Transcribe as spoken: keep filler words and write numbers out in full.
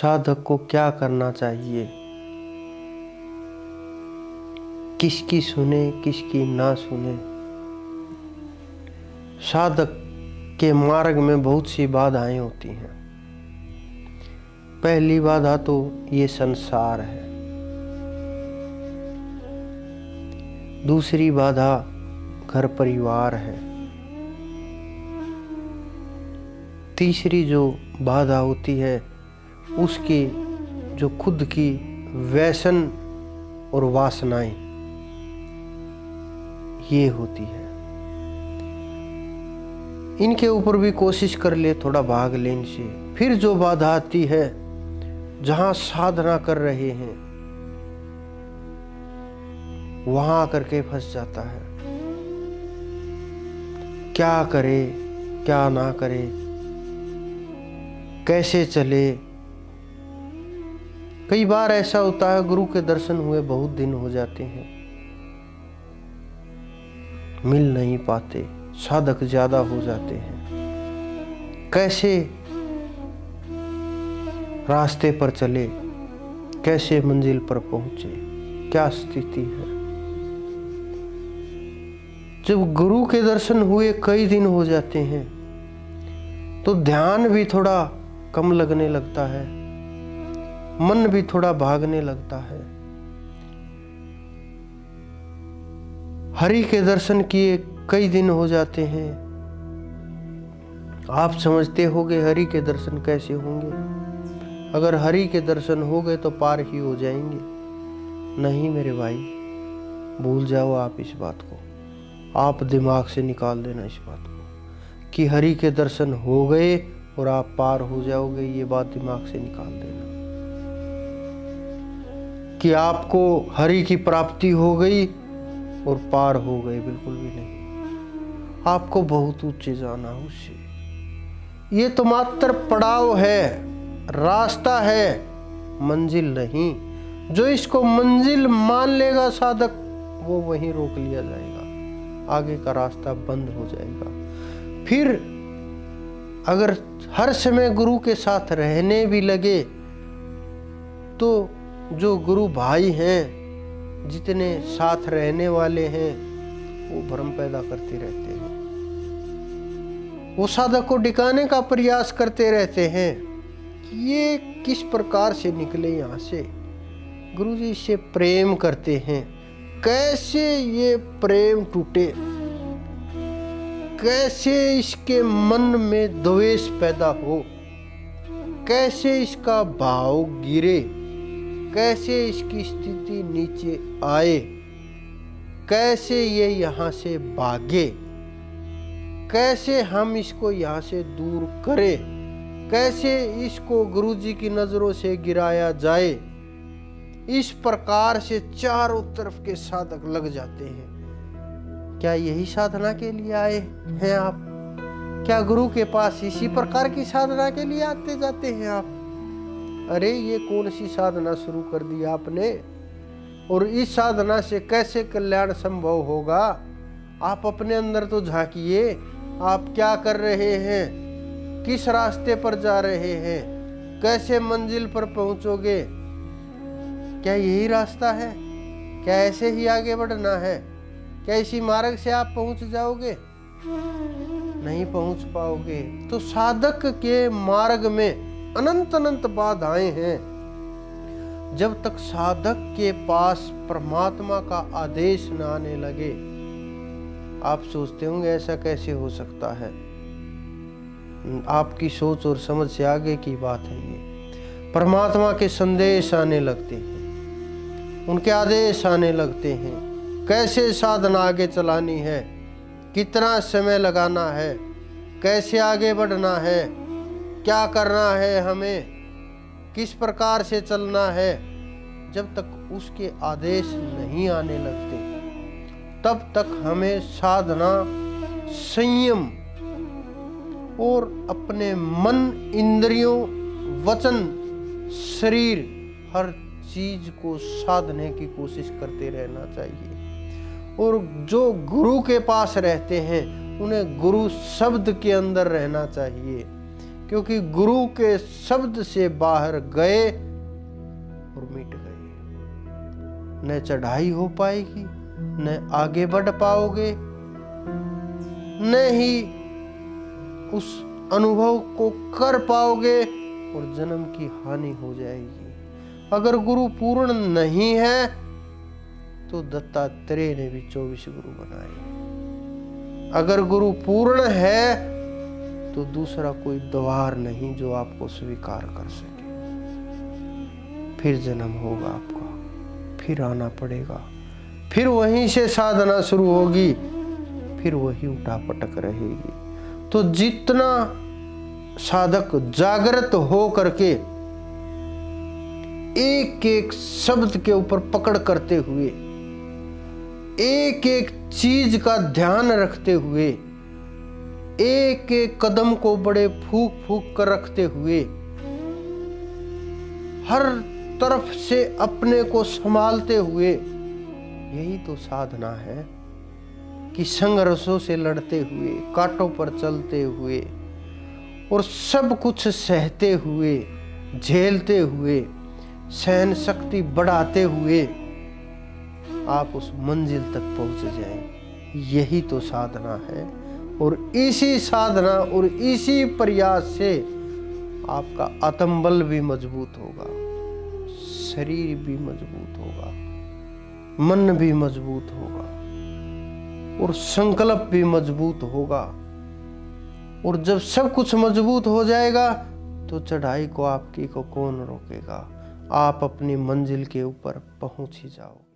साधक को क्या करना चाहिए, किसकी सुने किसकी ना सुने। साधक के मार्ग में बहुत सी बाधाएं होती हैं। पहली बाधा तो ये संसार है। दूसरी बाधा घर परिवार है। तीसरी जो बाधा होती है उसकी जो खुद की व्यसन और वासनाएं ये होती है। इनके ऊपर भी कोशिश कर ले, थोड़ा भाग ले इनसे। फिर जो बाधा आती है जहाँ साधना कर रहे हैं वहाँ आकर के फंस जाता है। क्या करे क्या ना करे, कैसे चले। कई बार ऐसा होता है गुरु के दर्शन हुए बहुत दिन हो जाते हैं, मिल नहीं पाते, साधक ज्यादा हो जाते हैं। कैसे रास्ते पर चले, कैसे मंजिल पर पहुंचे, क्या स्थिति है। जब गुरु के दर्शन हुए कई दिन हो जाते हैं तो ध्यान भी थोड़ा कम लगने लगता है, मन भी थोड़ा भागने लगता है। हरि के दर्शन किए कई दिन हो जाते हैं। आप समझते होगे हरि के दर्शन कैसे होंगे, अगर हरि के दर्शन हो गए तो पार ही हो जाएंगे। नहीं मेरे भाई, भूल जाओ आप इस बात को, आप दिमाग से निकाल देना इस बात को कि हरि के दर्शन हो गए और आप पार हो जाओगे। ये बात दिमाग से निकाल देना कि आपको हरि की प्राप्ति हो गई और पार हो गए, बिल्कुल भी नहीं। आपको बहुत ऊंचे जाना उससे। ये तो मात्र पड़ाव है, रास्ता है, मंजिल नहीं। जो इसको मंजिल मान लेगा साधक, वो वहीं रोक लिया जाएगा, आगे का रास्ता बंद हो जाएगा। फिर अगर हर समय गुरु के साथ रहने भी लगे तो जो गुरु भाई हैं, जितने साथ रहने वाले हैं, वो भ्रम पैदा करते रहते हैं, वो साधक को डिकाने का प्रयास करते रहते हैं कि ये किस प्रकार से निकले यहाँ से। गुरुजी से प्रेम करते हैं, कैसे ये प्रेम टूटे, कैसे इसके मन में द्वेष पैदा हो, कैसे इसका भाव गिरे, कैसे इसकी स्थिति नीचे आए, कैसे ये यहाँ से भागे, कैसे हम इसको यहाँ से दूर करें, कैसे इसको गुरुजी की नज़रों से गिराया जाए। इस प्रकार से चारों तरफ के साधक लग जाते हैं। क्या यही साधना के लिए आए हैं आप? क्या गुरु के पास इसी प्रकार की साधना के लिए आते जाते हैं आप? अरे ये कौन सी साधना शुरू कर दी आपने, और इस साधना से कैसे कल्याण संभव होगा? आप अपने अंदर तो झांकिए, आप क्या कर रहे हैं, किस रास्ते पर जा रहे हैं, कैसे मंजिल पर पहुंचोगे। क्या यही रास्ता है? क्या ऐसे ही आगे बढ़ना है? क्या इसी मार्ग से आप पहुंच जाओगे? नहीं पहुंच पाओगे। तो साधक के मार्ग में अनंत अनंत बाधाएं हैं। जब तक साधक के पास परमात्मा का आदेश न आने लगे। आप सोचते होंगे ऐसा कैसे हो सकता है, आपकी सोच और समझ से आगे की बात है ये। परमात्मा के संदेश आने लगते हैं, उनके आदेश आने लगते हैं, कैसे साधना आगे चलानी है, कितना समय लगाना है, कैसे आगे बढ़ना है, क्या करना है, हमें किस प्रकार से चलना है। जब तक उसके आदेश नहीं आने लगते तब तक हमें साधना, संयम और अपने मन, इंद्रियों, वचन, शरीर, हर चीज को साधने की कोशिश करते रहना चाहिए। और जो गुरु के पास रहते हैं उन्हें गुरु शब्द के अंदर रहना चाहिए। क्योंकि गुरु के शब्द से बाहर गए और मिट गए। न चढ़ाई हो पाएगी, न आगे बढ़ पाओगे, न ही उस अनुभव को कर पाओगे और जन्म की हानि हो जाएगी। अगर गुरु पूर्ण नहीं है तो दत्तात्रेय ने भी चौबीस गुरु बनाए। अगर गुरु पूर्ण है तो दूसरा कोई द्वार नहीं जो आपको स्वीकार कर सके। फिर जन्म होगा आपका, फिर आना पड़ेगा, फिर वहीं से साधना शुरू होगी, फिर वही उठापटक रहेगी। तो जितना साधक जागृत हो करके एक एक शब्द के ऊपर पकड़ करते हुए, एक एक चीज का ध्यान रखते हुए, एक एक कदम को बड़े फूक फूक कर रखते हुए, हर तरफ से अपने को संभालते हुए, यही तो साधना है कि संघर्षों से लड़ते हुए, कांटों पर चलते हुए और सब कुछ सहते हुए, झेलते हुए, सहन शक्ति बढ़ाते हुए आप उस मंजिल तक पहुंच जाएं। यही तो साधना है। और इसी साधना और इसी प्रयास से आपका आत्मबल भी मजबूत होगा, शरीर भी मजबूत होगा, मन भी मजबूत होगा और संकल्प भी मजबूत होगा। और जब सब कुछ मजबूत हो जाएगा तो चढ़ाई को आपकी को कौन रोकेगा। आप अपनी मंजिल के ऊपर पहुंच ही जाओ।